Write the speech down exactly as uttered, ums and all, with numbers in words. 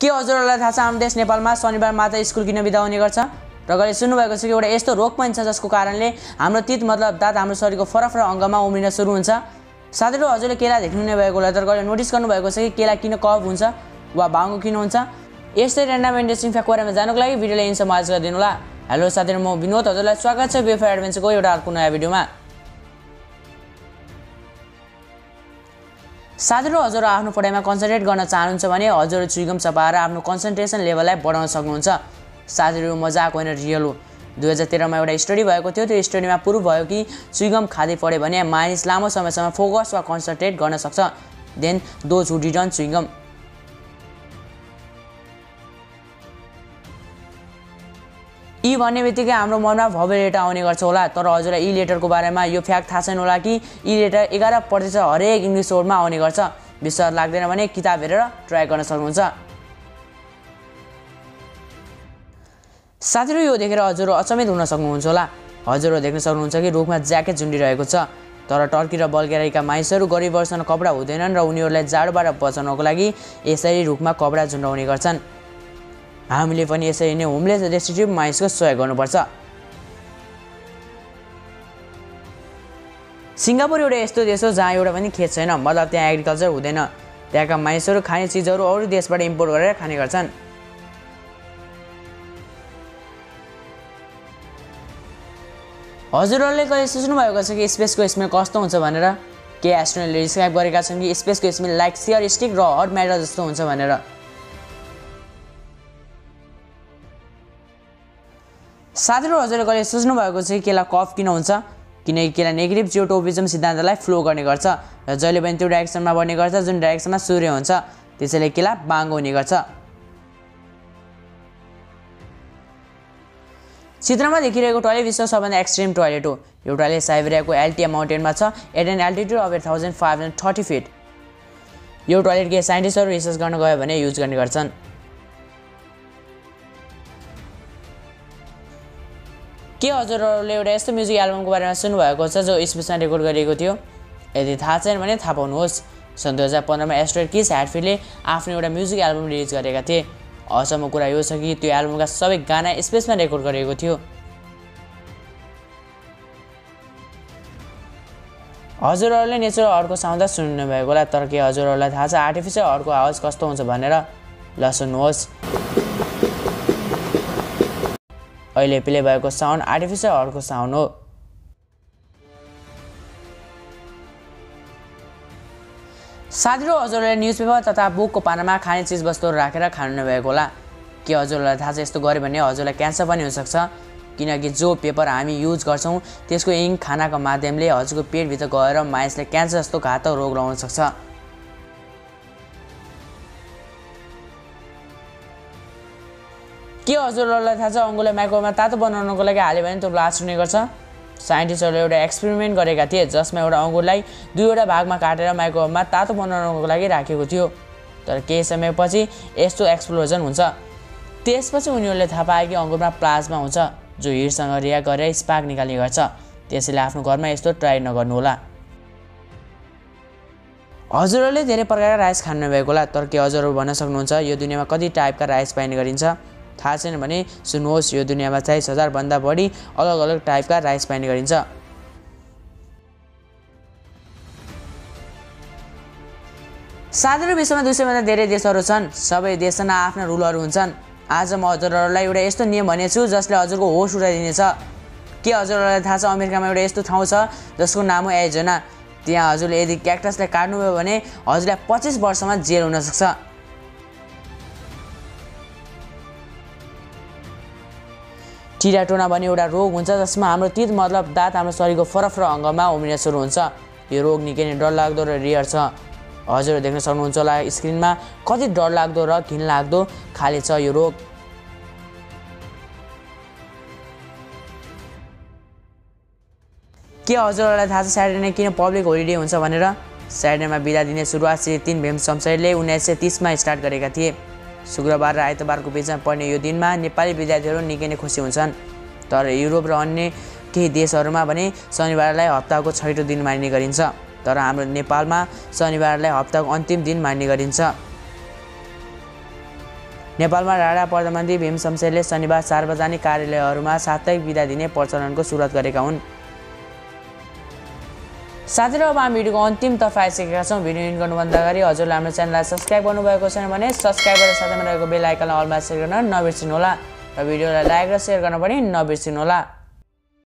के हजुरहरुलाई थाहा छ हाम्रो देश नेपालमा शनिबार मात्र स्कुल किन बिदा हुने गर्छ र गरे सुन्नु भएको छ कि एउटा यस्तो रोग पनि छ जसको कारणले हाम्रो तित मतलब दाँत हाम्रो शरीरको फरफर अंगमा उम्रिन सुरु हुन्छ। साथीहरु हजुरले केला देख्नु नै भएको होला तर गरे नोटिस गर्नु भएको छ कि केला किन कफ हुन्छ वा भाङ्गो किन हुन्छ। यस्तै रैंडम इन्ट्रेस्टिङ फ्याक्टहरुमा जानुको लागि भिडियोलाई एन्ड समाज गरिदिनु होला। हेलो साथीहरु म विनोद हजुरलाई स्वागत छ बेफायर एडभेन्चरको एउटा अर्को नयाँ भिडियोमा। साथीहरु हजुर आफ्नो पढाइमा कन्सन्ट्रेट गर्न चाहनुहुन्छ भने हजुर च्युइगम चपाएर आफ्नो कन्सन्ट्रेसन लेभललाई बढाउन सक्नुहुन्छ। साथीहरु मजाक होइन रियल हो। दुई हजार तेह्र मा एउटा स्टडी भएको थियो। त्यो स्टडीमा प्रुभ भयो कि च्युइगम खादै पढ्यो भने मानिस लामो समयसम्म फोकस वा कन्सन्ट्रेट गर्न सक्छ। Then those who didn't chewing gum. यी भन्ने बित्तिकै हाम्रो मनमा भव्य लेटर आउने गर्छ होला तर हजुरलाई यी लेटरको बारेमा यो फ्याक्ट थाहा छैन होला कि यी लेटर एघार प्रतिशत हरेक इंग्लिश वर्डमा आउने गर्छ। विश्वास लाग्दैन भने किताब हेरेर ट्राई गर्न सक्नुहुन्छ। साथीहरु यो देखेर हजुर अचम्मित हुन सक्नुहुन्छ होला। हजुरले देख्न सक्नुहुन्छ कि रुखमा ज्याकेट झुन्डिरहेको छ तर टर्की र बल्गेरियाका मानिसहरू गरिब वर्षमा कपडा हुँदैनन् र उनीहरूलाई जाडोबाट बचाउनको लागि यसरी रुखमा कपडा झुन्डाउने गर्छन्। हामीले पनि यसरी नै होमलेस रेस्ट्रिक्टेड मानिसको सहयोग गर्नुपर्छ। सिङ्गापुर एउटा यस्तो देश हो जहाँ एउटा पनि खेत छैन मतलब त्यहाँ एग्रिकल्चर हुँदैन। त्यहाँका मानिसहरू खाने चिजहरू अरू देशबाट इम्पोर्ट गरेर खाने गर्छन्। हजुरहरूले कहिले सोच्नुभएको छ कि स्पेसको स्मेल कस्तो हुन्छ भनेर? के एस्ट्रोनटले डिस्क्राइब गरेका छन् कि स्पेसको स्मेल लाइक सियर स्टिक र हट म्याटर जस्तो हुन्छ भनेर। साथीहरु हजुरले कहिले सोच्नु भएको छ केला कफ किन हुन्छ? किनकि केला नेगेटिभ जियोटोपिज्म सिद्धान्तलाई फ्लो गर्ने गर्छ र जहिले पनि त्यो डाइरेक्सनमा बढ्ने गर्छ जुन डाइरेक्सनमा सूर्य हुन्छ। त्यसैले केला बाङ्गो हुने गर्छ। चित्रमा देखिरहेको टोयलेट विश्वको सबभन्दा एक्सट्रिम टोयलेट हो। यो टोयलेट साइबेरियाको एल्टिया माउन्टेनमा छ at an altitude of eight thousand five hundred thirty feet. यो टोयलेट केही साइन्टिस्टहरू रिसर्च गर्न गयो भने युज गर्ने गर्छन्। के हजुरहरूले एउटा यस्तो म्युजिक एल्बमको बारेमा सुन्नुभएको छ जो स्पेसमा रेकर्ड गरिएको थियो? यदि थाहा छैन भने थाहा पाउनुहोस्। सन् दुई हजार पन्ध्रमा एस्ट्रोइड किस ह्याटफिल्डले आफ्नो एउटा म्युजिक एल्बम रिलिज गरेका थिए। अचम्मको कुरा यो छ कि त्यो एल्बमका सबै गाना स्पेसमा रेकर्ड गरिएको थियो। हजुरहरूले नेचुरल अर्को साउँदा सुन्नु भएको होला तर के हजुरहरूलाई थाहा छ आर्टिफिसियल अर्को आवाज कस्तो हुन्छ भनेर? ल सुन्नुहोस्। अहिले प्ले भएको साउन्ड आर्टिफिसियल हर्को साउन्ड हो। साथीहरु हजुरले न्युजपेपर तथा बुकको पानामा खाने चिजवस्तुहरू राखेर खानु नभएको होला। के हजुरलाई थाहा छ यस्तो गर्यो भने हजुरलाई क्यान्सर पनि हुनसक्छ? किनकि जो पेपर हामी युज गर्छौँ त्यसको इङ्क खानाको माध्यमले हजुरको पेटभित्र गएर मानिसले क्यान्सर जस्तो घातक रोग लगाउन सक्छ। के हजुरहरूलाई थाहा छ अङ्गुरलाई माइक्रोवेभमा तातो बनाउनको लागि हाल्यो भने त्यो ब्लास्ट हुने गर्छ? साइन्टिस्टहरूले एउटा एक्सपेरिमेन्ट गरेका थिए जसमा एउटा अङ्गुरलाई दुईवटा भागमा काटेर माइक्रोवेभमा तातो बनाउनको लागि राखेको थियो तर केही समयपछि यस्तो एक्सप्लोजन हुन्छ। त्यसपछि उनीहरूले थाहा पाए कि अङ्गुरमा प्लाज्मा हुन्छ जो हिटसँग रिएक्ट गरेर स्पार्क निकाल्ने गर्छ। त्यसैले आफ्नो घरमा यस्तो ट्राई नगर्नुहोला। हजुरहरूले धेरै प्रकारका राइस खानु नभएको होला तर के हजुरहरू भन्न सक्नुहुन्छ यो दुनियाँमा कति टाइपका राइस पाइने गरिन्छ? थाहा छैन भने सुन्नुहोस्। यो दुनियाँमा चालिस हजार भन्दा बढी अलग अलग टाइपका राइस पाइने गरिन्छ। साधारण विश्वमा दुई सयभन्दा धेरै देशहरू छन्। सबै देशमा आफ्ना रुलहरू हुन्छन्। आज म हजुरहरूलाई एउटा यस्तो नियम भनेछु जसले हजुरको होस उडाइदिनेछ। के हजुरहरूलाई थाहा छ अमेरिकामा एउटा यस्तो ठाउँ छ जसको नाम हो एरिजोना? त्यहाँ हजुरले यदि क्याक्टसलाई काट्नुभयो भने हजुरलाई पच्चिस वर्षमा जेल हुनसक्छ। टिराटोना भन्ने एउटा रोग हुन्छ जसमा हाम्रो तित मतलब दाँत हाम्रो शरीरको फरफर अङ्गमा उम्रिन सुरु हुन्छ। यो रोग निकै नै डरलाग्दो र रेयर छ। हजुरले देख्न सक्नुहुन्छ होला स्क्रिनमा कति डरलाग्दो र घिनलाग्दो खाले छ यो रोग। के हजुरहरूलाई थाहा छ स्याटरडे किन पब्लिक होलिडे हुन्छ भनेर? स्याटरडेमा बिदा दिने सुरुवात श्री तीन भीम शमशेरले उन्नाइस सय तीसमा स्टार्ट गरेका थिए। शुक्रबार र आइतबारको बिचमा पर्ने यो दिनमा नेपाली विद्यार्थीहरू निकै नै खुसी हुन्छन् तर युरोप र अन्य केही देशहरूमा भने शनिबारलाई हप्ताको छैटौँ दिन मानिने गरिन्छ तर हाम्रो नेपालमा शनिबारलाई हप्ताको अन्तिम दिन मानिने गरिन्छ। नेपालमा राणा प्रधानमन्त्री भीमशमशेरले शनिबार सार्वजनिक कार्यालयहरूमा साप्ताहिक बिदा दिने प्रचलनको सुरुवात गरेका हुन्। साथै अब हामी भिडियोको अन्तिम तर्फ आइसकेका छौँ। भिडियो एन्ड गर्नुभन्दा अगाडि हजुरले हाम्रो च्यानललाई सब्स्क्राइब गर्नुभएको छैन भने सब्स्क्राइब गरेर साथमा रहेको बेल आइकनलाई अलमा सेट गर्न नबिर्सिनु होला र भिडियोलाई लाइक र सेयर गर्न पनि नबिर्सिनु होला।